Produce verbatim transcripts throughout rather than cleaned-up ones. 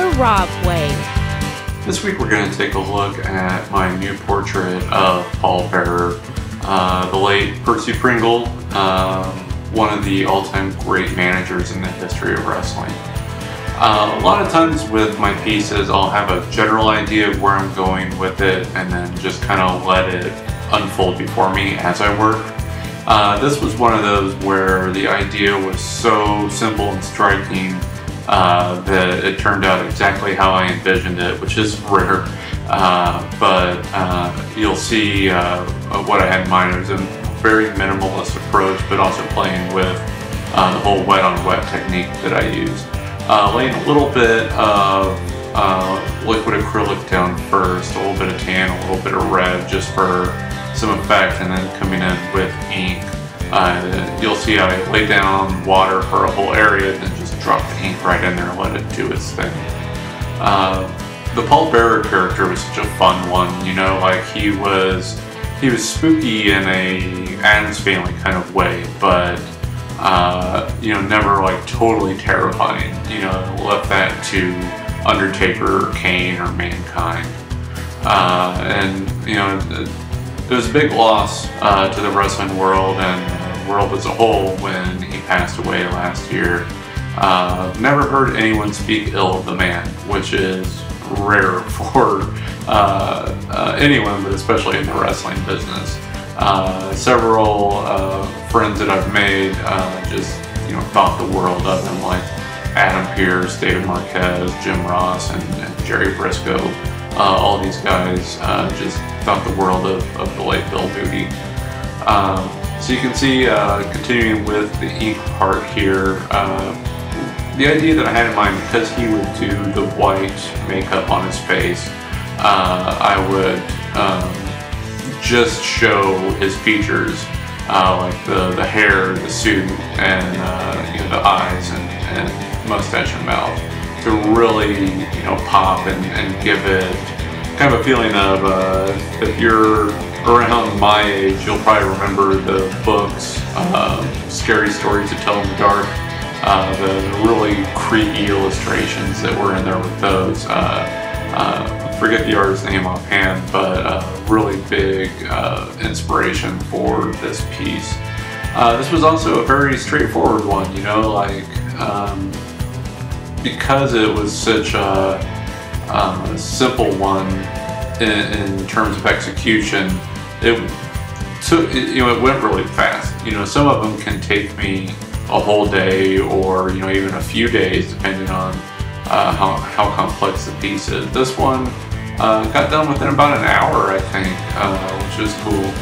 the Rob Way. This week we're going to take a look at my new portrait of Paul Bearer, uh, the late Percy Pringle, uh, one of the all-time great managers in the history of wrestling. Uh, a lot of times with my pieces, I'll have a general idea of where I'm going with it and then just kind of let it unfold before me as I work. Uh, this was one of those where the idea was so simple and striking uh, that it turned out exactly how I envisioned it, which is rare. Uh, but uh, you'll see uh, what I had in mind. It was a very minimalist approach, but also playing with uh, the whole wet-on-wet technique that I used. Uh, laying a little bit of uh, liquid acrylic down first, a little bit of tan, a little bit of red just for some effect, and then coming in with ink. Uh, you'll see I lay down water for a whole area and then just drop the ink right in there and let it do its thing. Uh, the Paul Bearer character was such a fun one, you know, like he was he was spooky in a Addams Family kind of way, but Uh, you know, never like totally terrifying, you know, left that to Undertaker or Kane or Mankind. Uh, and, you know, it was a big loss uh, to the wrestling world and the world as a whole when he passed away last year. Uh, never heard anyone speak ill of the man, which is rare for uh, uh, anyone, but especially in the wrestling business. Uh, several uh, friends that I've made uh, just, you know, thought the world of them, like Adam Pierce, David Marquez, Jim Ross, and, and Jerry Briscoe. Uh, all these guys uh, just thought the world of, of the late Bill Moody. Um, so you can see, uh, continuing with the ink part here, uh, the idea that I had in mind, because he would do the white makeup on his face, uh, I would um, just show his features, uh, like the, the hair, the suit, and uh, you know, the eyes and, and mustache and mouth, to really, you know, pop and, and give it kind of a feeling of, uh, if you're around my age, you'll probably remember the books, uh, Scary Stories to Tell in the Dark, uh, the really creepy illustrations that were in there with those. Uh, uh, forget the artist's name offhand, but a really big uh, inspiration for this piece. Uh, this was also a very straightforward one, you know, like um, because it was such a, um, a simple one in, in terms of execution. It took, it, you know, it went really fast. You know, some of them can take me a whole day, or you know, even a few days, depending on uh, how how complex the piece is. This one. Uh, got done within about an hour, I think, uh, which was cool.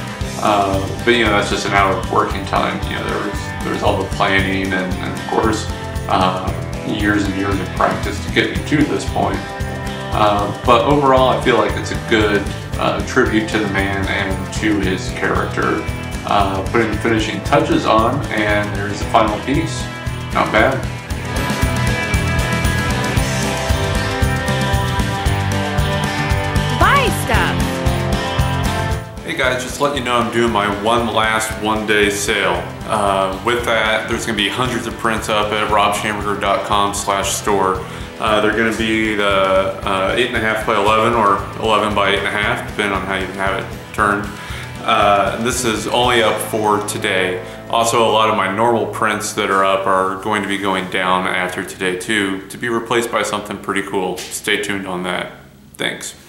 Uh, but you know, that's just an hour of working time. You know, there was, there was all the planning and, and of course, uh, years and years of practice to get me to this point. Uh, but overall, I feel like it's a good uh, tribute to the man and to his character. Uh, putting the finishing touches on, and there's the final piece. Not bad. Guys, just let you know I'm doing my one last one day sale. Uh, with that, there's going to be hundreds of prints up at rob schamberger dot com slash store. Uh, they're going to be the uh, eight and a half by eleven or eleven by eight and a half, depending on how you have it turned. Uh, this is only up for today. Also, a lot of my normal prints that are up are going to be going down after today too, to be replaced by something pretty cool. Stay tuned on that. Thanks.